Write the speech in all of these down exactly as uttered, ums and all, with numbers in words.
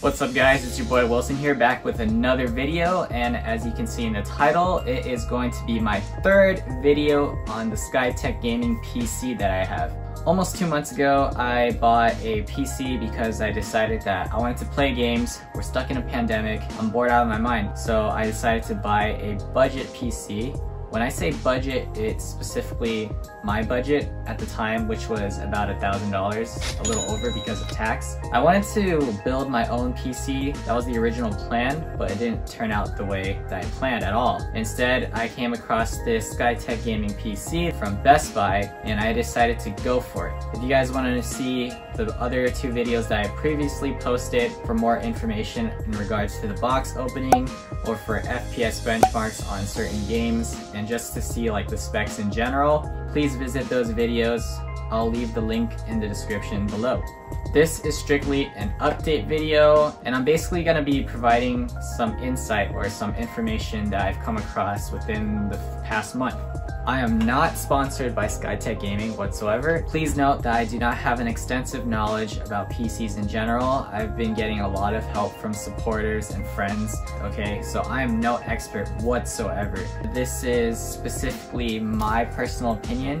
What's up guys, it's your boy Wilson here, back with another video, and as you can see in the title, it is going to be my third video on the SkyTech Gaming P C that I have. Almost two months ago, I bought a P C because I decided that I wanted to play games. We're stuck in a pandemic, I'm bored out of my mind, so I decided to buy a budget P C. When I say budget, it's specifically my budget at the time, which was about a thousand dollars, a little over because of tax. I wanted to build my own P C. That was the original plan, but it didn't turn out the way that I planned at all. Instead, I came across this SkyTech Gaming P C from Best Buy, and I decided to go for it. If you guys wanted to see the other two videos that I previously posted for more information in regards to the box opening, or for F P S benchmarks on certain games, and just to see like the specs in general, please visit those videos. I'll leave the link in the description below. This is strictly an update video, and I'm basically going to be providing some insight or some information that I've come across within the past month. I am not sponsored by SkyTech Gaming whatsoever. Please note that I do not have an extensive knowledge about P Cs in general. I've been getting a lot of help from supporters and friends, okay? So I am no expert whatsoever. This is specifically my personal opinion,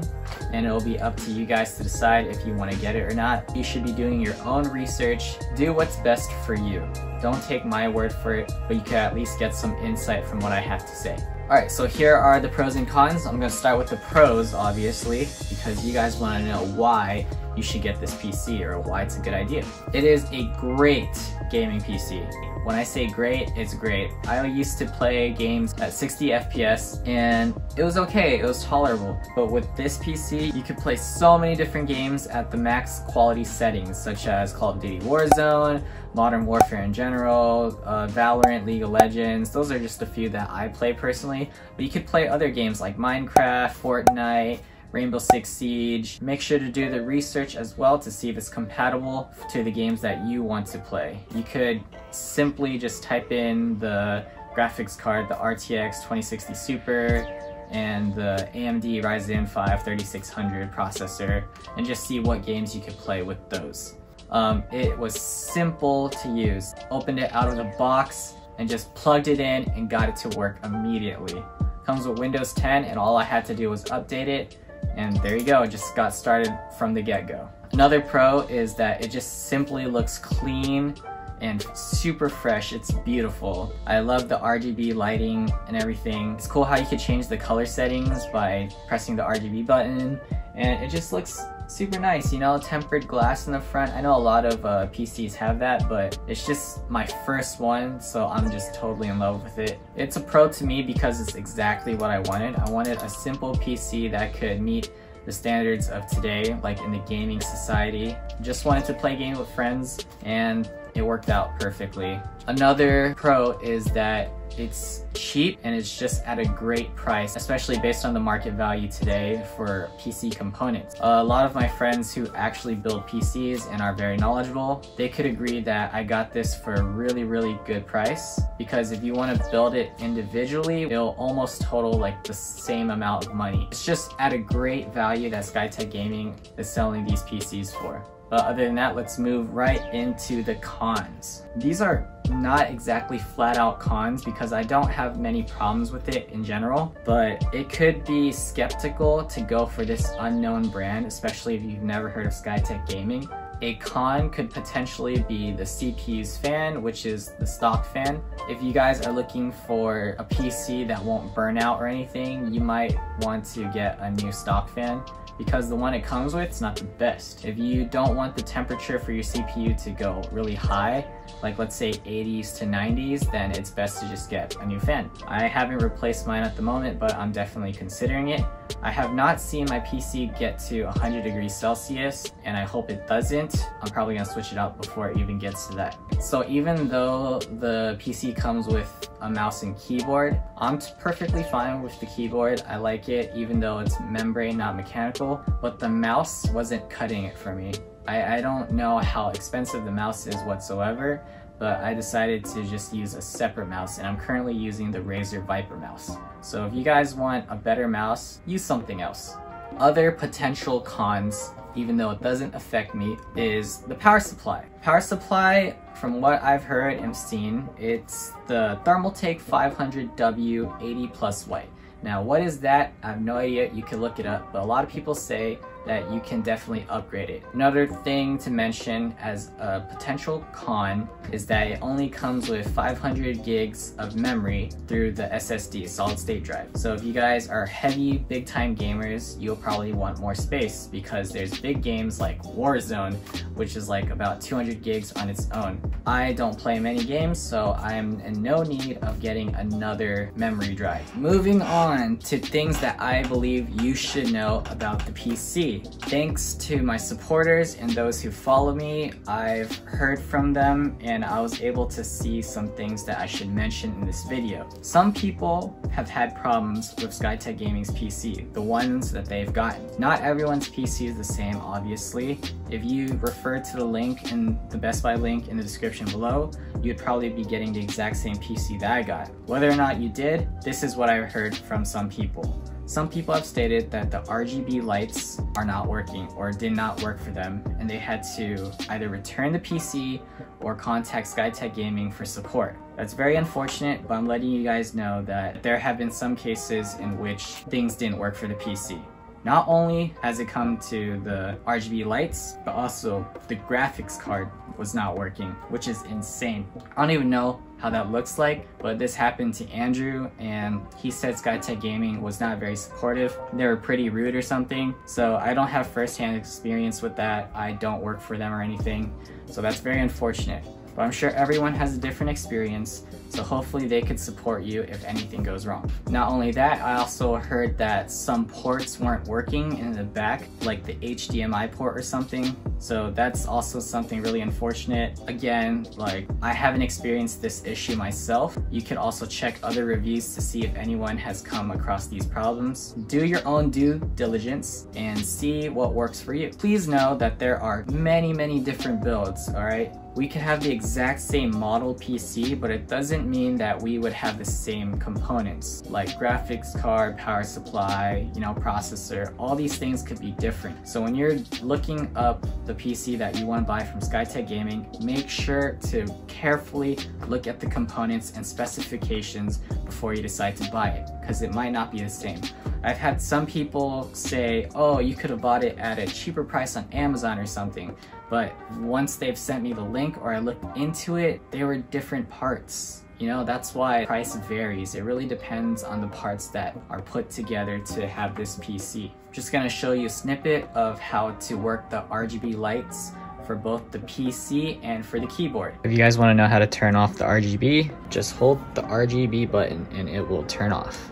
and it'll be up to you guys to decide if you want to get it or not. You should be doing your own research. Do what's best for you. Don't take my word for it, but you can at least get some insight from what I have to say. Alright, so here are the pros and cons. I'm going to start with the pros, obviously, because you guys want to know why you should get this P C or why it's a good idea. It is a great gaming P C. When I say great, it's great. I used to play games at sixty F P S and it was okay, it was tolerable. But with this P C, you could play so many different games at the max quality settings, such as Call of Duty Warzone, Modern Warfare in general, uh, Valorant, League of Legends. Those are just a few that I play personally. But you could play other games like Minecraft, Fortnite, Rainbow Six Siege. Make sure to do the research as well to see if it's compatible to the games that you want to play. You could simply just type in the graphics card, the R T X twenty sixty Super, and the A M D Ryzen five thirty-six hundred processor, and just see what games you could play with those. Um, it was simple to use. Opened it out of the box and just plugged it in and got it to work immediately. Comes with Windows ten, and all I had to do was update it. And there you go, it just got started from the get-go. Another pro is that it just simply looks clean and super fresh. It's beautiful. I love the R G B lighting and everything. It's cool how you could change the color settings by pressing the R G B button, and it just looks super nice, you know, tempered glass in the front. I know a lot of uh, P Cs have that, but it's just my first one, so I'm just totally in love with it. It's a pro to me because it's exactly what I wanted. I wanted a simple P C that could meet the standards of today, like in the gaming society. Just wanted to play games with friends, and it worked out perfectly. Another pro is that it's cheap and it's just at a great price, especially based on the market value today for P C components. A lot of my friends who actually build P Cs and are very knowledgeable, they could agree that I got this for a really, really good price, because if you want to build it individually, it'll almost total like the same amount of money. It's just at a great value that SkyTech Gaming is selling these P Cs for. But other than that, let's move right into the cons. These are not exactly flat out cons because I don't have many problems with it in general, but it could be skeptical to go for this unknown brand, especially if you've never heard of SkyTech Gaming. A con could potentially be the C P U's fan, which is the stock fan. If you guys are looking for a P C that won't burn out or anything, you might want to get a new stock fan, because the one it comes with is not the best. If you don't want the temperature for your C P U to go really high, like let's say eighties to nineties, then it's best to just get a new fan. I haven't replaced mine at the moment, but I'm definitely considering it. I have not seen my P C get to one hundred degrees Celsius, and I hope it doesn't. I'm probably gonna switch it out before it even gets to that. So even though the P C comes with a mouse and keyboard, I'm perfectly fine with the keyboard. I like it, even though it's membrane, not mechanical. But the mouse wasn't cutting it for me. I, I don't know how expensive the mouse is whatsoever, but I decided to just use a separate mouse, and I'm currently using the Razer Viper mouse. So if you guys want a better mouse, use something else. other potential cons, even though it doesn't affect me, is the power supply. Power supply, from what I've heard and seen, it's the Thermaltake five hundred W eighty plus white. Now, what is that? I have no idea. You can look it up, but a lot of people say that you can definitely upgrade it. Another thing to mention as a potential con is that it only comes with five hundred gigs of memory through the S S D, solid state drive. So if you guys are heavy, big time gamers, you'll probably want more space because there's big games like Warzone, which is like about two hundred gigs on its own. I don't play many games, so I'm in no need of getting another memory drive. Moving on to things that I believe you should know about the P C. Thanks to my supporters and those who follow me, I've heard from them and I was able to see some things that I should mention in this video. Some people have had problems with SkyTech Gaming's P C, the ones that they've gotten. Not everyone's P C is the same, obviously. If you refer to the link in the Best Buy link in the description below, you'd probably be getting the exact same P C that I got. Whether or not you did, this is what I heard from some people. Some people have stated that the R G B lights are not working or did not work for them, and they had to either return the P C or contact SkyTech Gaming for support. That's very unfortunate, but I'm letting you guys know that there have been some cases in which things didn't work for the P C. Not only has it come to the R G B lights, but also the graphics card was not working, which is insane. I don't even know how that looks like, but this happened to Andrew and he said SkyTech Gaming was not very supportive. They were pretty rude or something. So I don't have firsthand experience with that. I don't work for them or anything. So that's very unfortunate. But I'm sure everyone has a different experience, so hopefully they could support you if anything goes wrong. Not only that, I also heard that some ports weren't working in the back, like the H D M I port or something. So that's also something really unfortunate. Again, like I haven't experienced this issue myself. You could also check other reviews to see if anyone has come across these problems. Do your own due diligence and see what works for you. Please know that there are many, many different builds, all right? We could have the exact same model P C, but it doesn't mean that we would have the same components, like graphics card, power supply, you know, processor, all these things could be different. So when you're looking up the P C that you want to buy from SkyTech Gaming, make sure to carefully look at the components and specifications before you decide to buy it, because it might not be the same. I've had some people say, oh, you could have bought it at a cheaper price on Amazon or something. But once they've sent me the link or I looked into it, they were different parts. You know, that's why price varies. It really depends on the parts that are put together to have this P C. Just gonna show you a snippet of how to work the R G B lights for both the P C and for the keyboard. If you guys wanna know how to turn off the R G B, just hold the R G B button and it will turn off.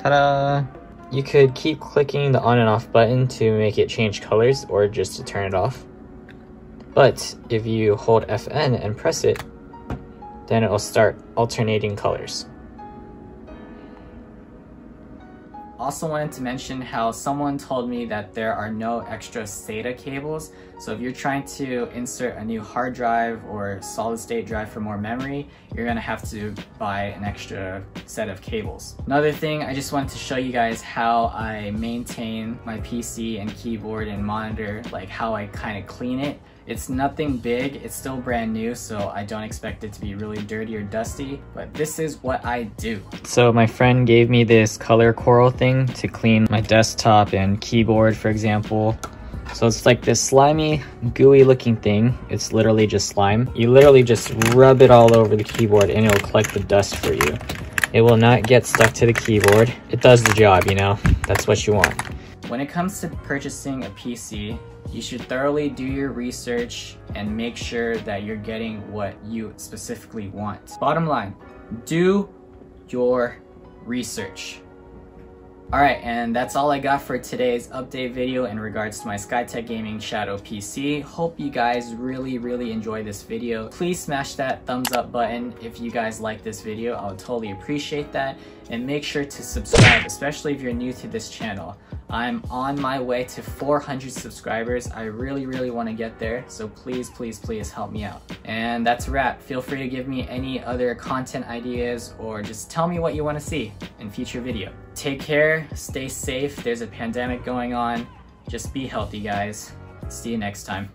Ta-da! You could keep clicking the on and off button to make it change colors or just to turn it off. But if you hold F N and press it, then it will start alternating colors. Also wanted to mention how someone told me that there are no extra SATA cables. So if you're trying to insert a new hard drive or solid state drive for more memory, you're gonna have to buy an extra set of cables. Another thing, I just wanted to show you guys how I maintain my P C and keyboard and monitor, like how I kind of clean it. It's nothing big, it's still brand new, so I don't expect it to be really dirty or dusty, but this is what I do. So my friend gave me this color coral thing to clean my desktop and keyboard, for example. So it's like this slimy, gooey looking thing. It's literally just slime. You literally just rub it all over the keyboard and it'll collect the dust for you. It will not get stuck to the keyboard. It does the job, you know? That's what you want. When it comes to purchasing a P C, you should thoroughly do your research and make sure that you're getting what you specifically want. Bottom line, do your research. All right, and that's all I got for today's update video in regards to my SkyTech Gaming Shadow P C. Hope you guys really, really enjoy this video. Please smash that thumbs up button if you guys like this video. I would totally appreciate that. And make sure to subscribe, especially if you're new to this channel. I'm on my way to four hundred subscribers. I really, really want to get there, so please, please, please help me out. And that's a wrap. Feel free to give me any other content ideas or just tell me what you want to see in future video. Take care, stay safe, there's a pandemic going on. Just be healthy, guys. See you next time.